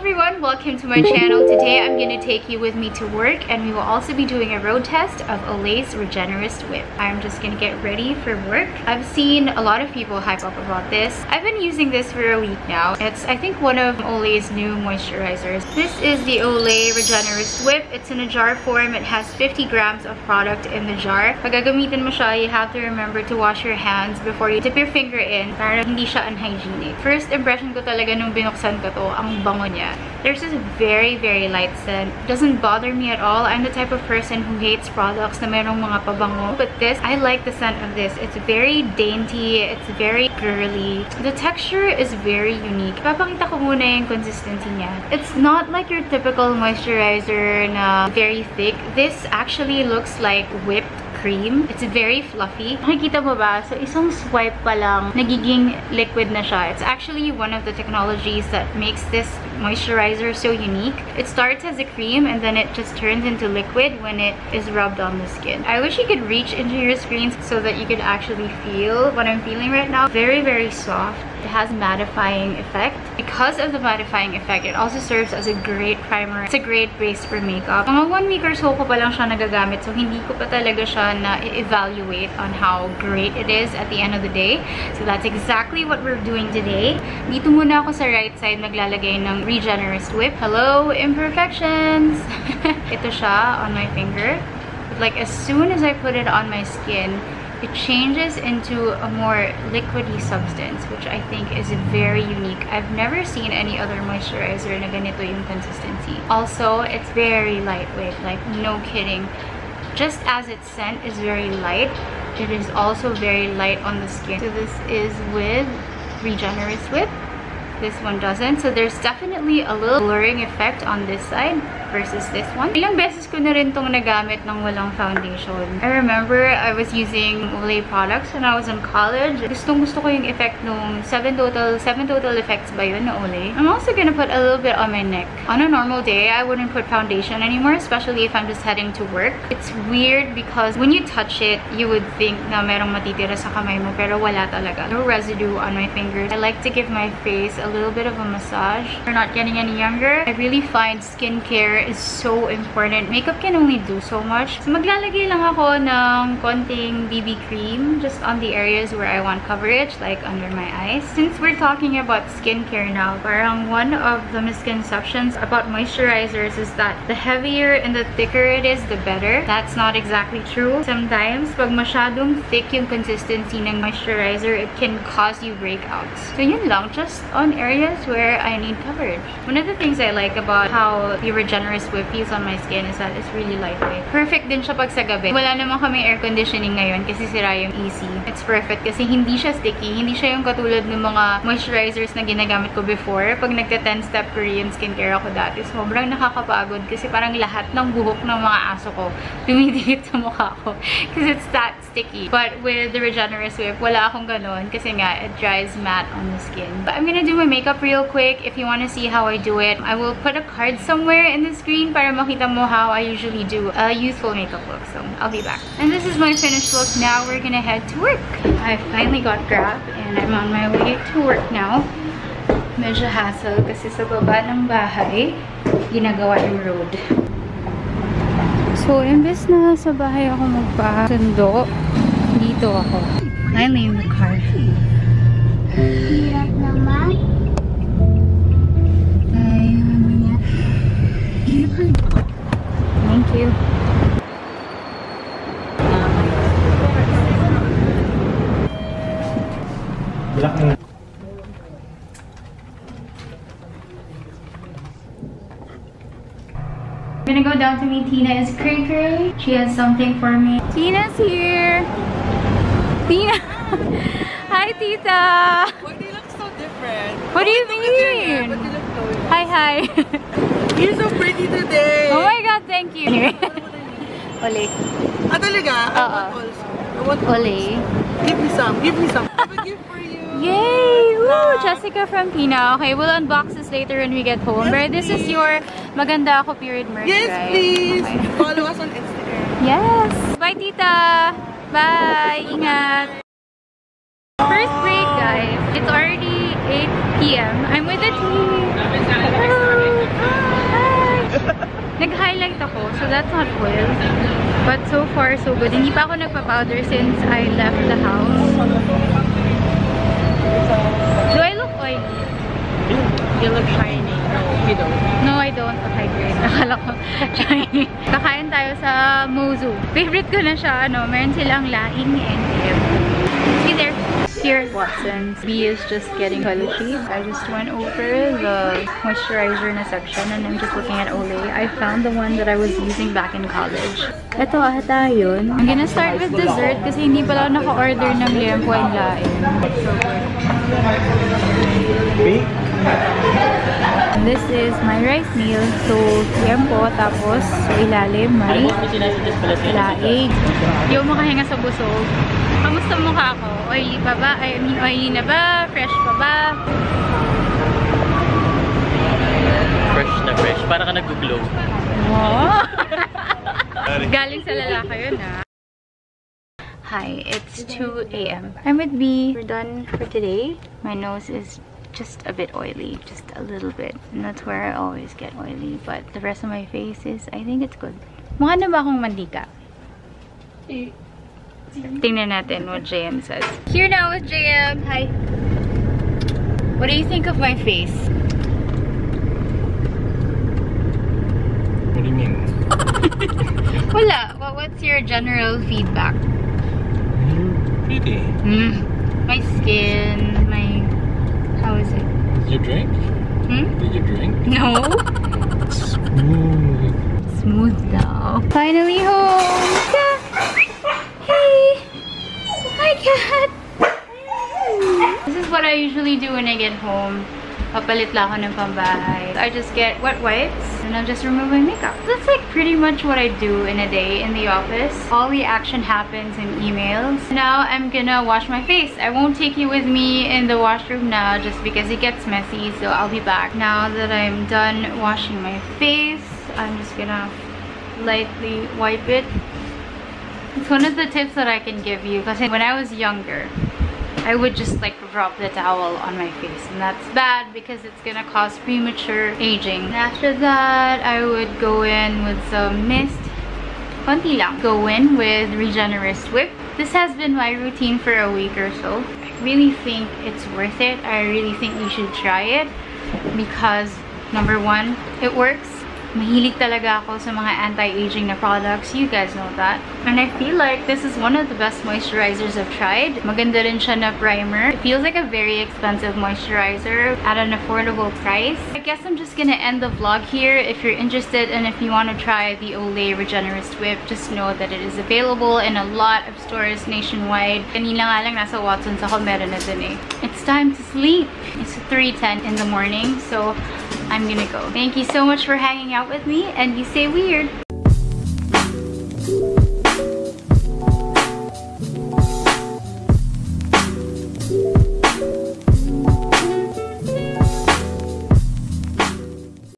everyone, welcome to my channel. Today I'm going to take you with me to work, and we will also be doing a road test of Olay's Regenerist Whip. I'm just going to get ready for work. I've seen a lot of people hype up about this. I've been using this for a week now. It's, I think, one of Olay's new moisturizers. This is the Olay Regenerist Whip. It's in a jar form. It has 50 grams of product in the jar. Pag gagamitin mo siya, you have to remember to wash your hands before you dip your finger in para hindi siya unhygienic. First impression ko talaga nung binuksan ko to, ang bango niya. There's this very light scent. Doesn't bother me at all. I'm the type of person who hates products na merong mga pabango. But this, I like the scent of this. It's very dainty. It's very girly. The texture is very unique. Papakita ko muna yung consistency niya. It's not like your typical moisturizer na very thick. This actually looks like whipped cream. It's very fluffy. Nakikita mo ba? So, isang swipe pa lang, nagiging liquid na siya. It's actually one of the technologies that makes this moisturizer so unique. It starts as a cream and then it just turns into liquid when it is rubbed on the skin. I wish you could reach into your screens so that you could actually feel what I'm feeling right now. Very soft. It has mattifying effect. Because of the mattifying effect, it also serves as a great primer. It's a great base for makeup. Mga 1 week or so ko pa lang siya nagagamit, so hindi ko pa talaga siya na-evaluate on how great it is at the end of the day. So that's exactly what we're doing today. Dito muna ako sa right side maglalagay ng Regenerist Whip. Hello, imperfections! Ito siya on my finger. But like as soon as I put it on my skin, it changes into a more liquidy substance, which I think is very unique. I've never seen any other moisturizer na ganito yung consistency. Also, it's very lightweight, like no kidding. Just as its scent is very light, it is also very light on the skin. So this is with Regenerist Whip. This one doesn't. So there's definitely a little blurring effect on this side versus this one. Ilang beses ko na rin tong nagamit ng walang foundation. I remember I was using Olay products when I was in college. Gustong-gusto ko yung effect nung 7 total effects ba yun na Olay. I'm also gonna put a little bit on my neck. On a normal day, I wouldn't put foundation anymore, especially if I'm just heading to work. It's weird because when you touch it, you would think na merong matitira sa kamay mo, pero wala talaga. No residue on my fingers. I like to give my face a little bit of a massage. We're not getting any younger. I really find skincare is so important. Makeup can only do so much. So maglalagay lang ako ng konting BB cream just on the areas where I want coverage, like under my eyes. Since we're talking about skincare now, parang one of the misconceptions about moisturizers is that the heavier and the thicker it is, the better. That's not exactly true. Sometimes, pag masyadong thick yung consistency ng moisturizer, it can cause you breakouts. So yun lang, just on areas where I need coverage. One of the things I like about how the Regenerist Whip feels on my skin is that it's really lightweight. Perfect din siya pag sa gabi. Wala naman kami air conditioning ngayon kasi sira yung AC. It's perfect kasi hindi siya sticky. Hindi siya yung katulad ng mga moisturizers na ginagamit ko before. Pag nagta-10-step Korean skincare ako dati, sobrang nakakapagod kasi parang lahat ng buhok ng mga aso ko dumidikit sa mukha ko kasi it's that sticky. But with the Regenerist Whip, wala akong ganun kasi nga it dries matte on the skin. But I'm gonna do my makeup real quick. If you want to see how I do it, I will put a card somewhere in the screen para makita mo how I usually do a youthful makeup look. So I'll be back. And this is my finished look. Now we're gonna head to work. I finally got Grab and I'm on my way to work now. Medyo hassle kasi sa baba ng bahay, ginagawa yung road. So imbes na sa bahay ako magpasundo, dito ako. Finally in the car. Hirap naman. Ay, ano niya. Thank you. I'm gonna go down to meet Tina. Is Cray Cray. She has something for me. Tina's here. Tina. Hi, Tita! Why do you look so different? What do you mean? But you look so different. Hi. You're so pretty today. Oh my god, thank you. Olay. Ah, talaga? I want also. Olay. Give me some. I will give for you. Yay! Woo! Jessica from Pina. Okay, we'll unbox this later when we get home. Yes, right? This is your Maganda Ako Period merch, yes, right? Please. Okay. Follow us on Instagram. Yes. Bye, Tita. Bye. Ingat. First break, guys. It's already 8 p.m. I'm with the team. Hello. that's not full. But so far, so good. Hindi pa ako nagpa-powder since I left the house. Do I look oily? You look shiny. No, you don't. No, I don't. Okay, great. Akala ko shiny. Kakain tayo sa Mozu. Favorite ko na siya, ano. Meron silang laing and see there. Here at Watson's, B is just getting color shades. I just went over the moisturizer in a section and I'm just looking at Olay. I found the one that I was using back in college. Ito ata yun. I'm gonna start with dessert kasi hindi pala ako naka-order ng liempo and laing. This is my rice meal. So, liempo, tapos sa ilalim may laing. Hindi ako makahinga sa busog. Kamusta mukha ko? Oily pa ba? I mean, oily na ba? Fresh pa ba? Fresh na fresh. Para ka nag-glow. Wow! Galing sa lalaki yun, ha? Hi, it's 2 a.m. I'm with B. We're done for today. My nose is just a bit oily. Just a little bit. And that's where I always get oily. But the rest of my face is, I think it's good. Mukha na ba akong mandika? Eh. Tingnan natin what JM says. Here now with JM. Hi. What do you think of my face? What do you mean? Wala. Well, what's your general feedback? You're pretty. My skin, my... How is it? Did you drink? Did you drink? No. Smooth. Smooth now. Finally home! This is what I usually do when I get home. Papalit lang ako ng pambahay. I just get wet wipes and I'll just remove my makeup. That's like pretty much what I do in a day in the office. All the action happens in emails. Now I'm gonna wash my face. I won't take you with me in the washroom now just because it gets messy, so I'll be back. Now that I'm done washing my face, I'm just gonna lightly wipe it. It's one of the tips that I can give you because when I was younger, I would just like rub the towel on my face, and that's bad because it's gonna cause premature aging. And after that, I would go in with some mist. Konti lang. Go in with Regenerist Whip. This has been my routine for a week or so. I really think it's worth it. I really think you should try it because number 1, it works. Mahilig talaga ako sa mga anti-aging na products. You guys know that. And I feel like this is one of the best moisturizers I've tried. Maganda rin siya na primer. It feels like a very expensive moisturizer at an affordable price. I guess I'm just gonna end the vlog here. If you're interested and if you want to try the Olay Regenerist Whip, just know that it is available in a lot of stores nationwide. Kanina nga lang nasa Watson's ako, meron na din eh. It's time to sleep. It's 3:10 in the morning, so I'm gonna go. Thank you so much for hanging out with me, and you stay weird.